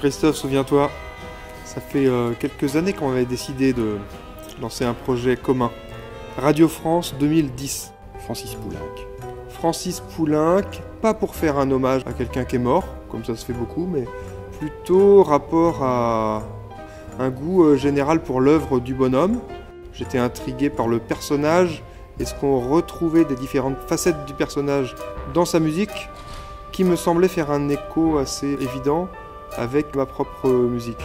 Jean-Christophe, souviens-toi, ça fait quelques années qu'on avait décidé de lancer un projet commun. Radio France 2010. Francis Poulenc. Francis Poulenc, pas pour faire un hommage à quelqu'un qui est mort, comme ça se fait beaucoup, mais plutôt rapport à un goût général pour l'œuvre du bonhomme. J'étais intrigué par le personnage et ce qu'on retrouvait des différentes facettes du personnage dans sa musique, qui me semblait faire un écho assez évident avec ma propre musique.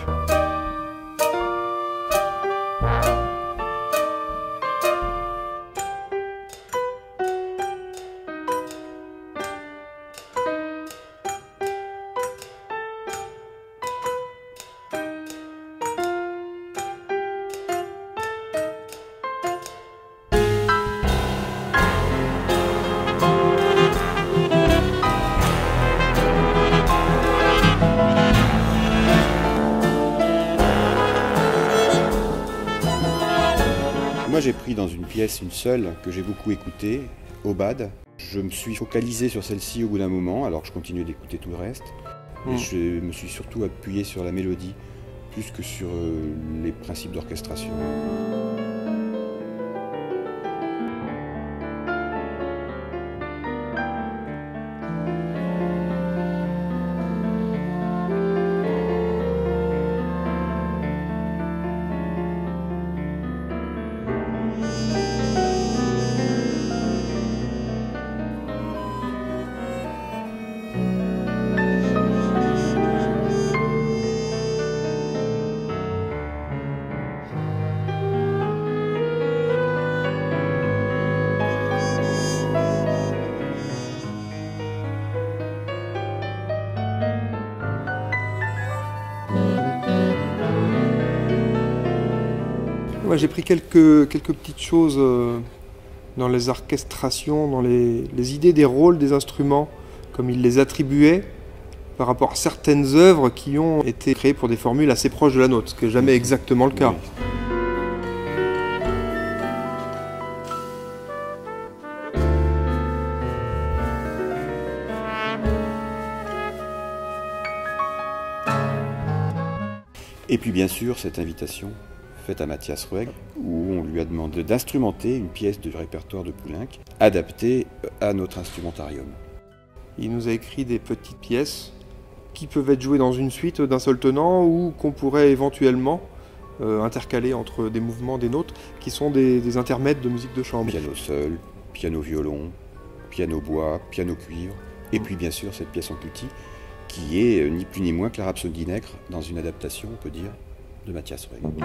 Moi j'ai pris dans une pièce une seule que j'ai beaucoup écoutée, Aubade. Je me suis focalisé sur celle-ci au bout d'un moment, alors que je continuais d'écouter tout le reste. Et je me suis surtout appuyé sur la mélodie, plus que sur les principes d'orchestration. J'ai pris quelques petites choses dans les orchestrations, dans les idées des rôles des instruments, comme ils les attribuaient par rapport à certaines œuvres qui ont été créées pour des formules assez proches de la nôtre, ce qui n'est jamais exactement le cas. Oui. Et puis bien sûr, cette invitation faite à Mathias Rüegg, où on lui a demandé d'instrumenter une pièce du répertoire de Poulenc, adaptée à notre instrumentarium. Il nous a écrit des petites pièces qui peuvent être jouées dans une suite d'un seul tenant ou qu'on pourrait éventuellement intercaler entre des mouvements des nôtres, qui sont des intermèdes de musique de chambre. Piano seul, piano violon, piano bois, piano cuivre, et puis bien sûr cette pièce en tutti, qui est ni plus ni moins que la Rhapsodie nègre, dans une adaptation, on peut dire, de Mathias Rüegg.